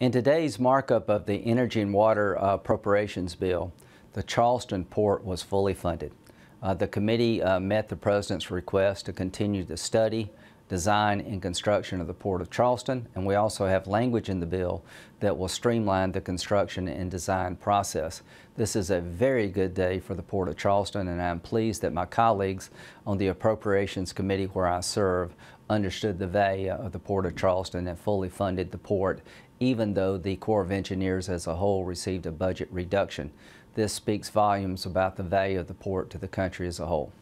In today's markup of the Energy and Water Appropriations Bill, the Charleston port was fully funded. The committee met the President's request to continue the study, design, and construction of the Port of Charleston, and we also have language in the bill that will streamline the construction and design process. This is a very good day for the Port of Charleston, and I'm pleased that my colleagues on the Appropriations Committee where I serve understood the value of the Port of Charleston and fully funded the port, even though the Corps of Engineers as a whole received a budget reduction. This speaks volumes about the value of the port to the country as a whole.